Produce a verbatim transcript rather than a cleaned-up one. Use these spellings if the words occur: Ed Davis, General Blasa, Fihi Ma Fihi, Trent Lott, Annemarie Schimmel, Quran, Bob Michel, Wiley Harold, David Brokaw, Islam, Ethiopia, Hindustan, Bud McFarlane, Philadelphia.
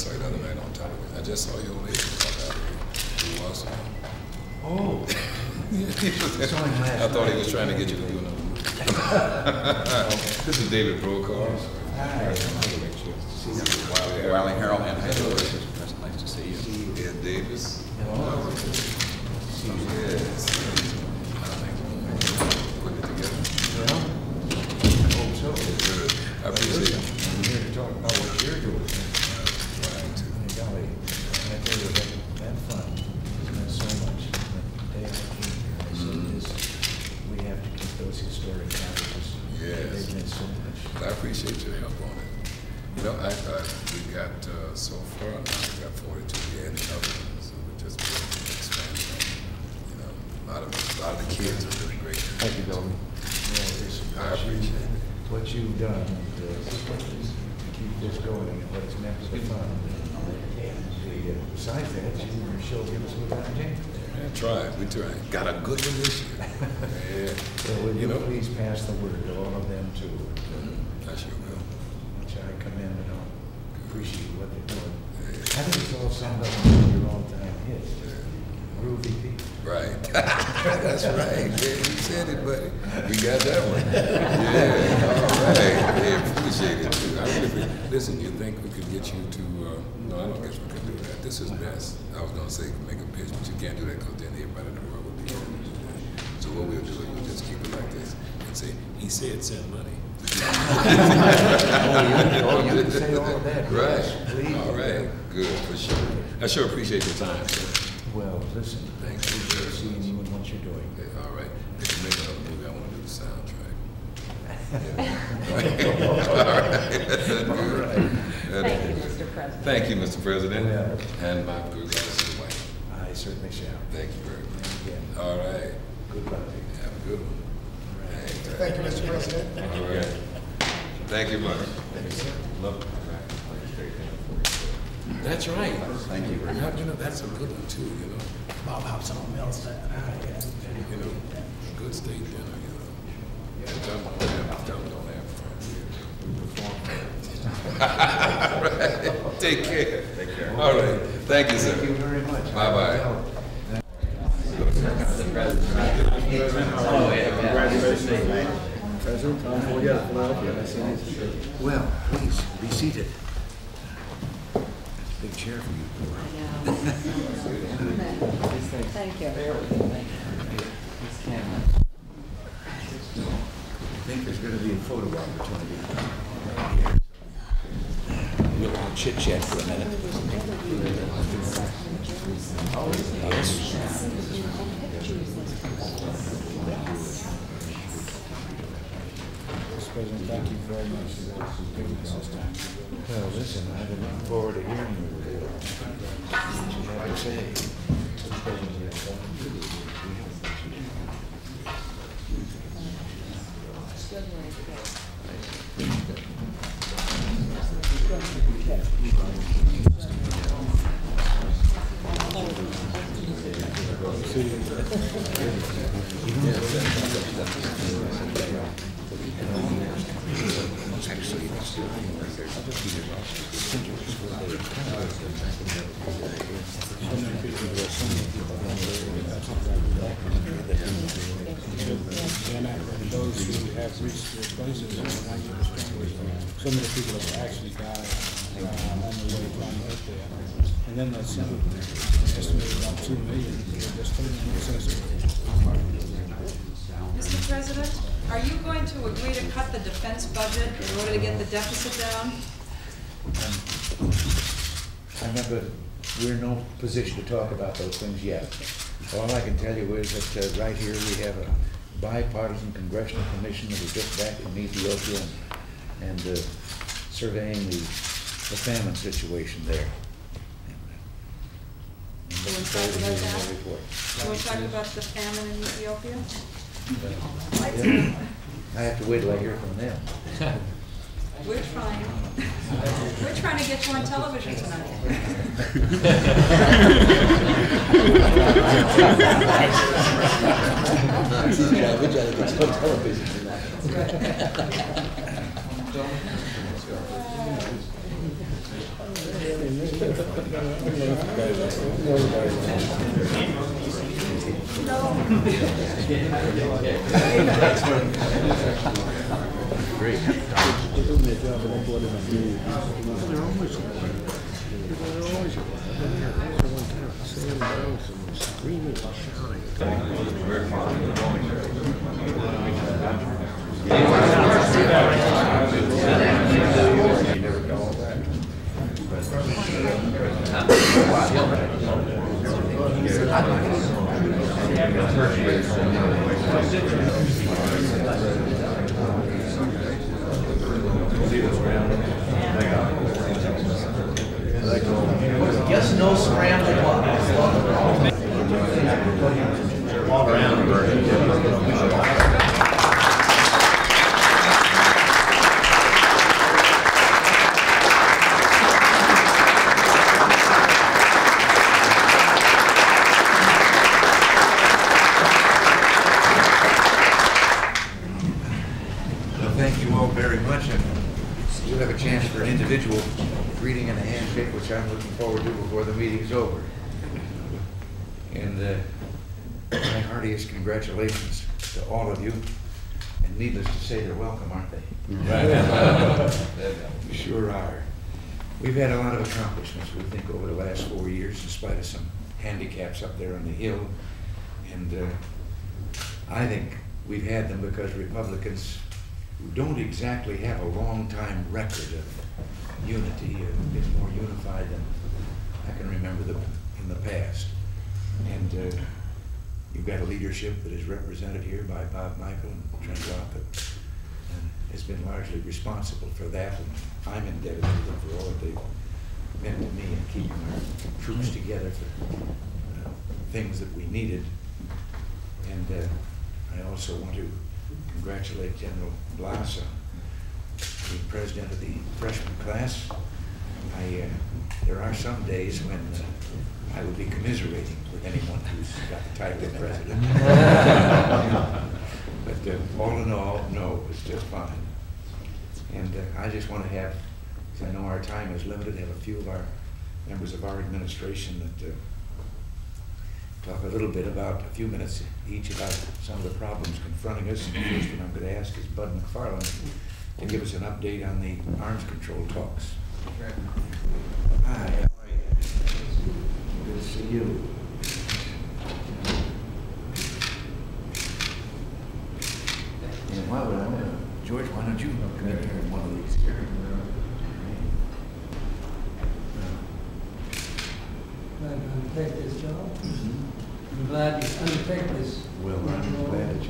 saw you the other night on television. I just saw your old lady walk out here. Who was? Oh. I thought he was trying to get you to do another movie. This is David Brokaw. Hi. Nice to meet you. Yeah. Wiley Harold and Ed Davis. Nice to see you. Ed Davis. Hello. Yes. Put it together. I hope so. Good. I appreciate it. I'm here to talk about what you're doing. Trying to. Golly, I tell you, that fun. There's so much. The day I came here, I said this. We have to keep those historic averages. Yes. They've meant so much. I appreciate your help on it. You know, I thought we got uh, so far. Now we got forty-two. We added another one, so we're just building and expanding. You know, a lot of a lot of the kids are really great. Thank you, Dolby. Yeah, I appreciate it. What you've done and, uh, to keep this going and what's next to fun. Besides that, you were she'll give us a good entertainment. Yeah, try it. We try. Got a good one this year. Yeah. So will you, you know, please pass the word to all of them too? Uh, I sure will. Which I commend and all. Appreciate what they're doing. Yeah. How does this all sound up on your all-time hits? Yeah. Groovy people. Right. That's right. Yeah, you said it, buddy. We got that one. Yeah. All right. Yeah, appreciate it, too. I really, listen, you think we could get you to, uh, no, I don't guess we could do that. This is best. I was going to say make a pitch, but you can't do that because then everybody in the world would be able to do that. So what we'll do is we'll just keep it like this and say, he said send money. Oh, you didn't say all that. Right. Please. All right. Good, for sure. I sure appreciate your time, sir. Well, listen, thank you for seeing you and what you're doing. Okay, all right. If you make another movie, I want to do the soundtrack. Yeah. All right. All right. Thank you, Mister President. Thank you, Mister President. Yeah. And my good luck, wife. I certainly shall. Thank you very much. All right. Good luck. Have a good one. All right. Thank you, Mister President. All right. Thank you much. Thank you, sir. Love it. That's right. Thank you. Very much. You know, that's a good one too. You know, Bob hops on Mel's side. You know, good steak dinner. You know, yeah, don't have, don't have friends. We perform. Right. Take care. Take care. All right. Thank you, sir. Thank you very much. Bye bye. Oh yeah. Congratulations. President, we got Philadelphia. Well, please be seated. Big chair for you. I know. Thank you. I think there's going to be a photo opportunity right here. We'll all chit chat for a minute. Mister President, thank you very much for this. Well, listen, I've been looking forward to hearing you. What you have to say. Actually, that's the thing right there. I'll just give you a and those who have reached their places, so many people have actually died uh, on the way trying to get there. And then that's estimated about two million. That's totally inaccessible. Mister President? Are you going to agree to cut the defense budget in order to get the deficit down? I'm not good. We're in no position to talk about those things yet. All I can tell you is that uh, right here we have a bipartisan congressional commission that was just back from Ethiopia and, and uh, surveying the, the famine situation there. And, uh, and so we Can we talk about the famine in Ethiopia? But, yeah, I have to wait till I hear from them. We're trying. We're trying to get you on television tonight. We're trying to get you on television tonight. That's right. Yes, no scrambled eggs. All around the bird. I'm looking forward to before the meeting's over. And uh, my heartiest congratulations to all of you. And needless to say, they're welcome, aren't they? Right. We sure are. We've had a lot of accomplishments, we think, over the last four years, in spite of some handicaps up there on the hill. And uh, I think we've had them because Republicans, who don't exactly have a long-time record of unity, uh, is more unified than I can remember the, in the past. And uh, you've got a leadership that is represented here by Bob Michel and Trent Lott that has been largely responsible for that. And I'm indebted to them for all that they've meant to me in keeping our troops together for uh, things that we needed. And uh, I also want to congratulate General Blasa, the president of the freshman class. I, uh, there are some days when uh, I would be commiserating with anyone who's got the title of president. But uh, all in all, no, it was just fine. And uh, I just want to have, because I know our time is limited, have a few of our members of our administration that uh, talk a little bit about, a few minutes each, about some of the problems confronting us. And the first one I'm going to ask is Bud McFarlane to give us an update on the arms control talks. Hi, how are you? Good to see you. And why would I want to? George, why don't you come in here in one of these here? I'm glad you undertake this job. Mm-hmm. I'm glad you undertake this. Well, I'm glad that you